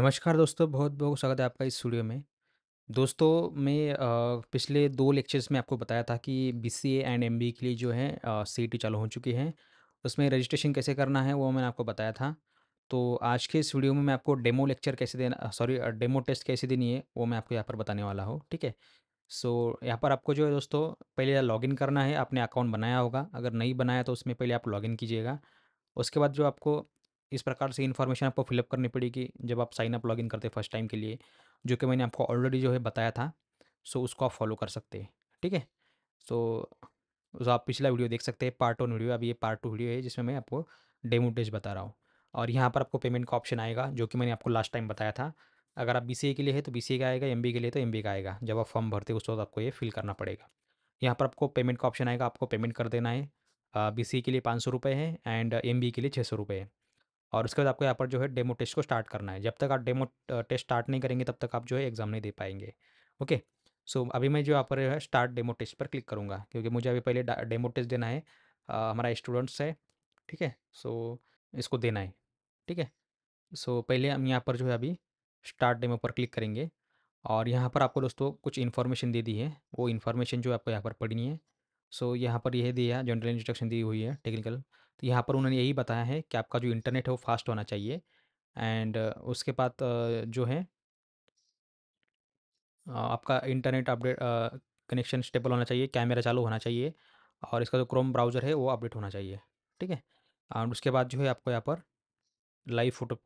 नमस्कार दोस्तों, बहुत बहुत स्वागत है आपका इस स्टूडियो में। दोस्तों, मैं पिछले 2 लेक्चर्स में आपको बताया था कि BCA एंड MBA के लिए जो है CET चालू हो चुकी है, उसमें रजिस्ट्रेशन कैसे करना है वो मैंने आपको बताया था। तो आज के इस वीडियो में मैं आपको डेमो लेक्चर कैसे देना, सॉरी डेमो टेस्ट कैसे देनी है वो मैं आपको यहाँ पर बताने वाला हूँ। ठीक है। सो यहाँ पर आपको जो है दोस्तों पहले लॉगिन करना है, आपने अकाउंट बनाया होगा, अगर नहीं बनाया तो उसमें पहले आप लॉगिन कीजिएगा। उसके बाद जो आपको इस प्रकार से इन्फॉर्मेशन आपको फिलअप करनी पड़ेगी जब आप साइन अप लॉगिन करते हैं फर्स्ट टाइम के लिए, जो कि मैंने आपको ऑलरेडी जो है बताया था। सो उसको आप फॉलो कर सकते हैं। ठीक है। सो आप पिछला वीडियो देख सकते हैं, पार्ट 1 वीडियो। अब ये पार्ट 2 वीडियो है जिसमें मैं आपको डेमो टेस्ट बता रहा हूँ। और यहाँ पर आपको पेमेंट का ऑप्शन आएगा जो कि मैंने आपको लास्ट टाइम बताया था। अगर आप BCA के लिए है तो BCA का आएगा, MBA के लिए तो MBA का आएगा। जब आप फॉर्म भरते उस वक्त आपको ये फिल करना पड़ेगा। यहाँ पर आपको पेमेंट का ऑप्शन आएगा, आपको पेमेंट कर देना है। BCA के लिए 500 रुपये है एंड MBA के लिए 600 रुपये है। और उसके बाद आपको यहाँ पर जो है डेमो टेस्ट को स्टार्ट करना है। जब तक आप डेमो टेस्ट स्टार्ट नहीं करेंगे तब तक आप जो है एग्ज़ाम नहीं दे पाएंगे। ओके। सो अभी मैं जो यहाँ पर है स्टार्ट डेमो टेस्ट पर क्लिक करूँगा, क्योंकि मुझे अभी पहले डेमो टेस्ट देना है। हमारा स्टूडेंट्स है, ठीक है। सो इसको देना है, ठीक है। सो पहले हम यहाँ पर जो है अभी स्टार्ट डेमो पर क्लिक करेंगे। और यहाँ पर आपको दोस्तों कुछ इन्फॉर्मेशन दे दी है, वो इन्फॉर्मेशन जो आपको यहाँ पर पढ़नी है। सो यहाँ पर यह दिया, जनरल इंस्ट्रक्शन दी हुई है, टेक्निकल। तो यहाँ पर उन्होंने यही बताया है कि आपका जो इंटरनेट है वो फास्ट होना चाहिए। एंड उसके बाद जो है आपका इंटरनेट अपडेट कनेक्शन स्टेबल होना चाहिए, कैमरा चालू होना चाहिए, और इसका जो क्रोम ब्राउज़र है वो अपडेट होना चाहिए। ठीक है। और उसके बाद जो है आपको यहाँ पर लाइव फ़ोटो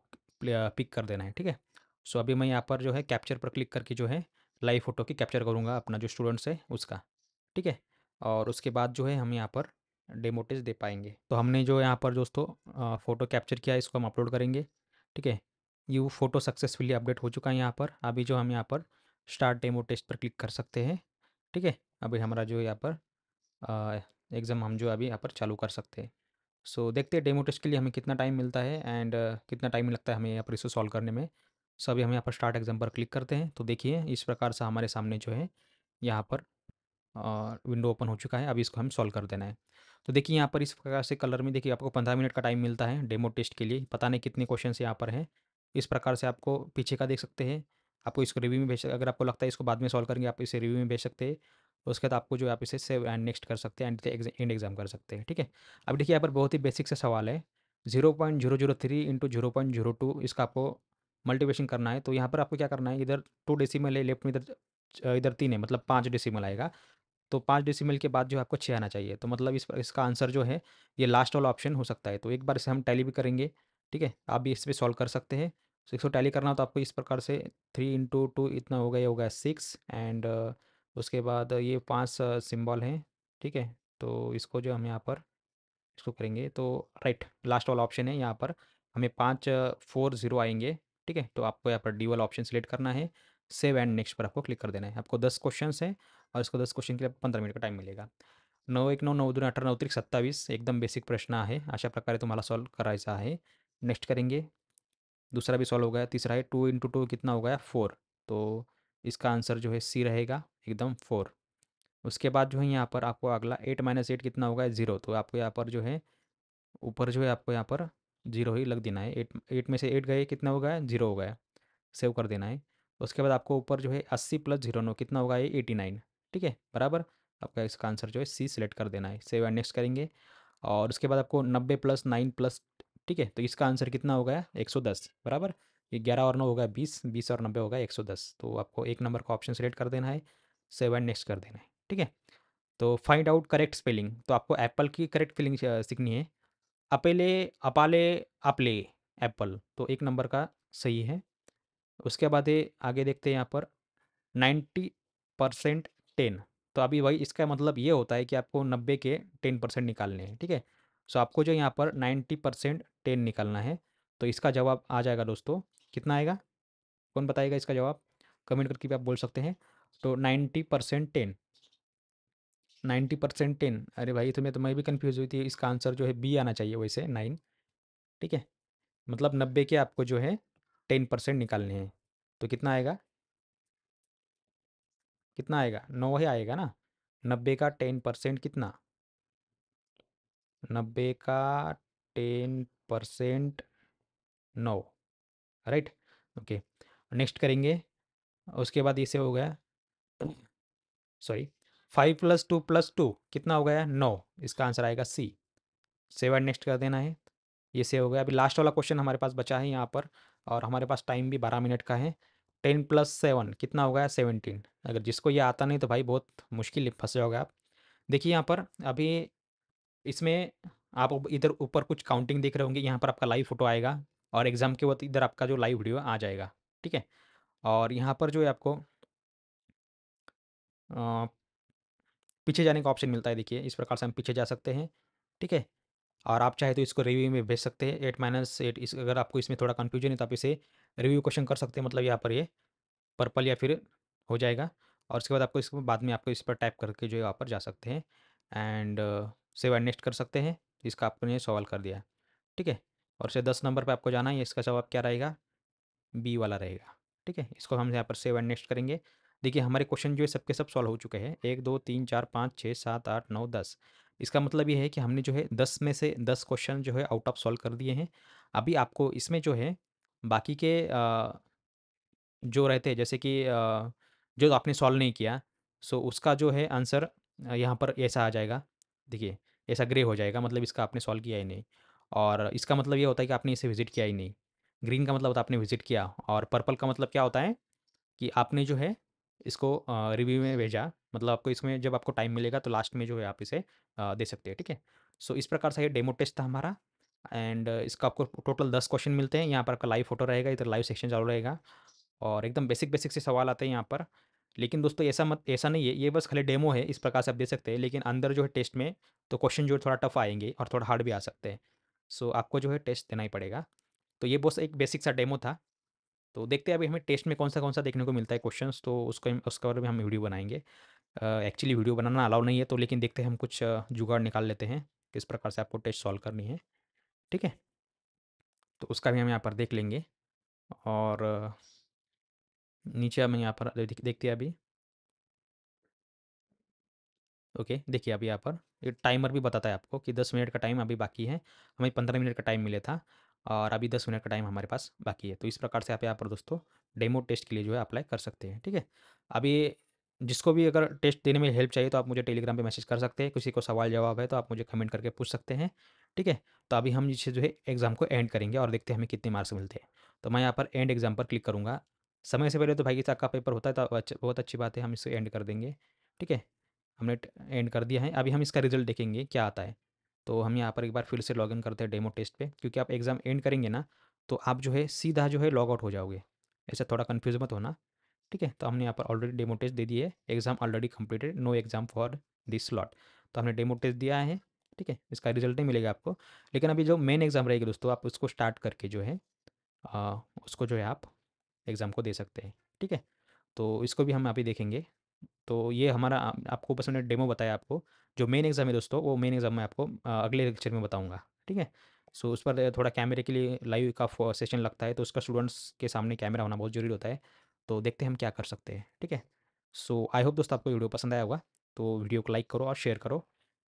पिक कर देना है। ठीक है। सो अभी मैं यहाँ पर जो है कैप्चर पर क्लिक करके जो है लाइव फ़ोटो की कैप्चर करूँगा अपना जो स्टूडेंट्स है उसका। ठीक है। और उसके बाद जो है हम यहाँ पर डेमो टेस्ट दे पाएंगे। तो हमने जो यहाँ पर दोस्तों फ़ोटो कैप्चर किया है, इसको हम अपलोड करेंगे। ठीक है। ये वो फ़ोटो सक्सेसफुली अपडेट हो चुका है यहाँ पर। अभी जो हम यहाँ पर स्टार्ट डेमो टेस्ट पर क्लिक कर सकते हैं। ठीक है। अभी हमारा जो यहाँ पर एग्ज़ाम हम जो अभी यहाँ पर चालू कर सकते हैं। सो देखते हैं डेमो टेस्ट के लिए हमें कितना टाइम मिलता है एंड कितना टाइम लगता है हमें यहाँ पर इसको सॉल्व करने में। सो अभी हम यहाँ पर स्टार्ट एग्ज़ाम पर क्लिक करते हैं। तो देखिए इस प्रकार से हमारे सामने जो है यहाँ पर विंडो ओपन हो चुका है। अभी इसको हम सॉल्व कर देना है। तो देखिए यहाँ पर इस प्रकार से कलर में देखिए आपको 15 मिनट का टाइम मिलता है डेमो टेस्ट के लिए। पता नहीं कितने क्वेश्चन यहाँ पर हैं। इस प्रकार से आपको पीछे का देख सकते हैं, आपको इसको रिव्यू में भेज, अगर आपको लगता है इसको बाद में सॉल्व करेंगे आप इसे रिव्यू में भेज सकते हैं। उसके बाद आपको जो आप इसे सेव एंड नेक्स्ट कर सकते हैं एंड एंड एग्जाम कर सकते हैं। ठीक है। अब देखिए यहाँ पर बहुत ही बेसिक से सवाल है, 0.003 × 0.02 इसका आपको मल्टीप्लिकेशन करना है। तो यहाँ पर आपको क्या करना है, इधर 2 डेसिमल है, लेफ्ट में इधर 3 है, मतलब 5 डेसिमल आएगा। तो 5 डेसिमल के बाद जो आपको 6 आना चाहिए। तो मतलब इसका आंसर जो है ये लास्ट वाला ऑप्शन हो सकता है। तो एक बार इसे हम टैली भी करेंगे। ठीक है। आप भी इस पर सॉल्व कर सकते हैं। सो इसको टैली करना हो तो आपको इस प्रकार से 3 × 2 इतना होगा, ये होगा 6 एंड उसके बाद ये 5 सिम्बॉल हैं। ठीक है। तो इसको जो हम यहाँ पर इसको करेंगे तो राइट लास्ट वाला ऑप्शन है, यहाँ पर हमें 5 4 0 आएंगे। ठीक है। तो आपको यहाँ पर डी वाला ऑप्शन सेलेक्ट करना है, सेव एंड नेक्स्ट पर आपको क्लिक कर देना है। आपको 10 क्वेश्चन हैं और इसको 10 क्वेश्चन के लिए 15 मिनट का टाइम मिलेगा। 9 × 9 = 18, 9 × 3 = 27। एकदम बेसिक प्रश्न आहे, अशा प्रकारे तुम्हाला सॉल्व करायचा आहे। नेक्स्ट करेंगे, दूसरा भी सॉल्व हो गया। तीसरा है 2 × 2 कितना हो गया, 4। तो इसका आंसर जो है सी रहेगा, एकदम 4। उसके बाद जो है यहाँ पर आपको अगला 8 - 8 कितना होगा, 0। तो आपको यहाँ पर जो है ऊपर जो है आपको यहाँ पर 0 ही लग देना है। 8 में से 8 गए, कितना हो गया, 0 हो गया, सेव कर देना है। उसके बाद आपको ऊपर जो है 80 + 09 कितना होगा, ये 89। ठीक है। बराबर आपका इसका आंसर जो है सी सिलेक्ट कर देना है, सेव एंड नेक्स्ट करेंगे। और उसके बाद आपको 90 + 9 +, ठीक है, तो इसका आंसर कितना हो गया, 110। बराबर ये 11 और 9 होगा 20, 20 और 90 होगा 110। तो आपको 1 नंबर का ऑप्शन सेलेक्ट कर देना है, सेव एंड नेक्स्ट कर देना है। ठीक है। तो फाइंड आउट करेक्ट स्पेलिंग, तो आपको एप्पल की करेक्ट स्पेलिंग सीखनी है। अपेले, अपाले, अपले, एप्पल, तो 1 नंबर का सही है। उसके बाद ये आगे देखते हैं यहाँ पर 90% 10। तो अभी भाई इसका मतलब ये होता है कि आपको 90 के 10% निकालने हैं। ठीक है। सो आपको जो यहाँ पर 90% 10 निकालना है। तो इसका जवाब आ जाएगा दोस्तों, कितना आएगा कौन बताएगा इसका जवाब, कमेंट करके भी आप बोल सकते हैं। तो 90% 10, 90% 10, अरे भाई तो मैं भी कन्फ्यूज़ हुई थी। इसका आंसर जो है बी आना चाहिए वैसे, 9। ठीक है। मतलब 90 के आपको जो है 10% निकालने हैं। तो कितना आएगा, कितना आएगा, 9 ही आएगा ना। 90 का 10% कितना, 90 का 10% 9, राइट। ओके नेक्स्ट करेंगे। उसके बाद इसे हो गया सॉरी 5 + 2 + 2 कितना हो गया 9, इसका आंसर आएगा सी। सेव एंड नेक्स्ट कर देना है, ये से हो गया। अभी लास्ट वाला क्वेश्चन हमारे पास बचा है यहाँ पर और हमारे पास टाइम भी 12 मिनट का है। 10 + 7 कितना हो गया 17। अगर जिसको ये आता नहीं तो भाई बहुत मुश्किल फंसे होगा आप। देखिए यहाँ पर अभी इसमें आप इधर ऊपर कुछ काउंटिंग देख रहे होंगे, यहाँ पर आपका लाइव फोटो आएगा और एग्जाम के वक्त इधर आपका जो लाइव वीडियो आ जाएगा, ठीक है। और यहाँ पर जो है आपको पीछे जाने का ऑप्शन मिलता है, देखिए इस प्रकार से हम पीछे जा सकते हैं, ठीक है। और आप चाहे तो इसको रिव्यू में भेज सकते हैं 8 - 8। इस अगर आपको इसमें थोड़ा कन्फ्यूजन है तो आप इसे रिव्यू क्वेश्चन कर सकते हैं, मतलब यहाँ पर ये पर्पल या फिर हो जाएगा। और उसके बाद आपको इसको बाद में आपको इस पर टाइप करके जो है यहाँ पर जा सकते हैं एंड सेव एंड नेक्स्ट कर सकते हैं। इसका आपने सवाल कर दिया, ठीक है। और इसे 10 नंबर पर आपको जाना है, इसका जवाब क्या रहेगा बी वाला रहेगा, ठीक है। इसको हम यहाँ पर सेव एंड नेक्स्ट करेंगे। देखिए हमारे क्वेश्चन जो है सबके सब सॉल्व हो चुके हैं, 1 2 3 4 5 6 7 8 9 10। इसका मतलब ये है कि हमने जो है 10 में से 10 क्वेश्चन जो है आउट ऑफ सॉल्व कर दिए हैं। अभी आपको इसमें जो है बाकी के जो रहते हैं जैसे कि जो आपने सॉल्व नहीं किया सो उसका जो है आंसर यहाँ पर ऐसा आ जाएगा, देखिए ऐसा ग्रे हो जाएगा, मतलब इसका आपने सॉल्व किया ही नहीं। और इसका मतलब ये होता है कि आपने इसे विजिट किया ही नहीं। ग्रीन का मतलब होता है आपने विजिट किया और पर्पल का मतलब क्या होता है कि आपने जो है इसको रिव्यू में भेजा, मतलब आपको इसमें जब आपको टाइम मिलेगा तो लास्ट में जो है आप इसे दे सकते हैं, ठीक है। सो इस प्रकार से ये डेमो टेस्ट था हमारा एंड इसका आपको टोटल 10 क्वेश्चन मिलते हैं। यहाँ पर आपका लाइव फोटो रहेगा, इधर लाइव सेक्शन चालू रहेगा और एकदम बेसिक से सवाल आते हैं यहाँ पर। लेकिन दोस्तों ऐसा नहीं है, ये बस खाली डेमो है, इस प्रकार से आप दे सकते हैं। लेकिन अंदर जो है टेस्ट में तो क्वेश्चन जो है थोड़ा टफ आएंगे और थोड़ा हार्ड भी आ सकते हैं, सो आपको जो है टेस्ट देना ही पड़ेगा। तो ये बस एक बेसिक सा डेमो था। तो देखते हैं अभी हमें टेस्ट में कौन सा देखने को मिलता है क्वेश्चंस, तो उसके बारे में हम वीडियो बनाएंगे। एक्चुअली वीडियो बनाना अलाउ नहीं है, तो लेकिन देखते हैं हम कुछ जुगाड़ निकाल लेते हैं किस प्रकार से आपको टेस्ट सॉल्व करनी है, ठीक है। तो उसका भी हम यहाँ पर देख लेंगे और नीचे हम यहाँ पर देखते हैं अभी। ओके देखिए अभी यहाँ पर ये टाइमर भी बताता है आपको कि 10 मिनट का टाइम अभी बाकी है, हमें 15 मिनट का टाइम मिला था और अभी 10 मिनट का टाइम हमारे पास बाकी है। तो इस प्रकार से आप यहाँ पर दोस्तों डेमो टेस्ट के लिए जो है अप्लाई कर सकते हैं, ठीक है। अभी जिसको भी अगर टेस्ट देने में हेल्प चाहिए तो आप मुझे टेलीग्राम पे मैसेज कर सकते हैं, किसी को सवाल जवाब है तो आप मुझे कमेंट करके पूछ सकते हैं, ठीक है। तो अभी हम जिससे जो है एग्जाम को एंड करेंगे और देखते हैं हमें कितने मार्क्स मिलते हैं। तो मैं यहाँ पर एंड एग्जाम पर क्लिक करूँगा। समय से पहले तो भाई साहब का पेपर होता है तो बहुत अच्छी बात है, हम इसको एंड कर देंगे, ठीक है। हमने एंड कर दिया है, अभी हम इसका रिजल्ट देखेंगे क्या आता है। तो हम यहाँ पर एक बार फिर से लॉगिन करते हैं डेमो टेस्ट पे, क्योंकि आप एग्ज़ाम एंड करेंगे ना तो आप जो है सीधा जो है लॉग आउट हो जाओगे, ऐसा थोड़ा कन्फ्यूज मत होना, ठीक है। तो हमने यहाँ पर ऑलरेडी डेमो टेस्ट दे दिए, exam already completed, no exam for this slot. तो हमने डेमो टेस्ट दिया है, ठीक है। इसका रिजल्ट नहीं मिलेगा आपको, लेकिन अभी जो मेन एग्ज़ाम रहेगी दोस्तों आप उसको स्टार्ट करके जो है उसको जो है आप एग्ज़ाम को दे सकते हैं, ठीक है। तो इसको भी हम अभी देखेंगे। तो ये हमारा आपको बस मैंने डेमो बताया, आपको जो मेन एग्ज़ाम है दोस्तों वो मेन एग्ज़ाम मैं आपको अगले लेक्चर में बताऊंगा, ठीक है। सो उस पर थोड़ा कैमरे के लिए लाइव का सेशन लगता है तो उसका स्टूडेंट्स के सामने कैमरा होना बहुत ज़रूरी होता है, तो देखते हैं हम क्या कर सकते हैं, ठीक है। सो आई होप दोस्तों आपको वीडियो पसंद आया होगा, तो वीडियो को लाइक करो और शेयर करो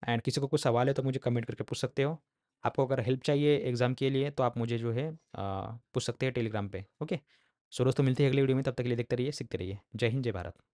एंड किसी को कुछ सवाल है तो मुझे कमेंट करके पूछ सकते हो। आपको अगर हेल्प चाहिए एग्ज़ाम के लिए तो आप मुझे जो है पूछ सकते हैं टेलीग्राम पर, ओके। सो दोस्तों मिलते हैं अगले वीडियो में, तब तक के लिए देखते रहिए सीखते रहिए। जय हिंद जय भारत।